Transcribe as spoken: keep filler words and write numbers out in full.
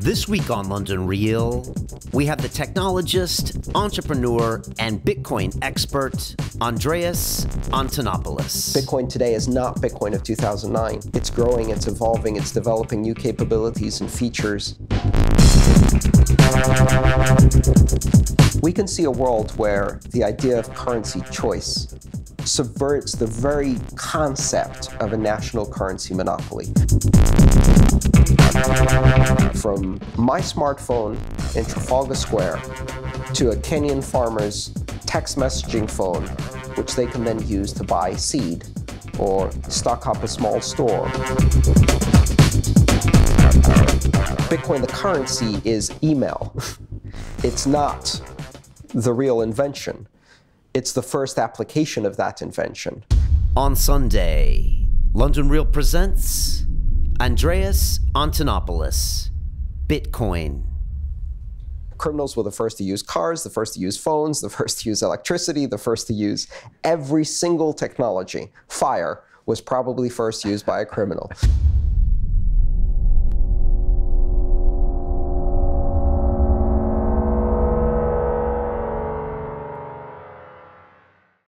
This week on London Real, we have the technologist, entrepreneur, and Bitcoin expert, Andreas Antonopoulos. Bitcoin today is not Bitcoin of two thousand nine. It's growing, it's evolving, it's developing new capabilities and features. We can see a world where the idea of currency choice subverts the very concept of a national currency monopoly. From my smartphone in Trafalgar Square to a Kenyan farmer's text messaging phone, which they can then use to buy seed or stock up a small store. Bitcoin, the currency, is email. It's not the real invention. It's the first application of that invention. On Sunday, London Real presents Andreas Antonopoulos, Bitcoin. Criminals were the first to use cars, the first to use phones, the first to use electricity, the first to use every single technology. Fire was probably first used by a criminal.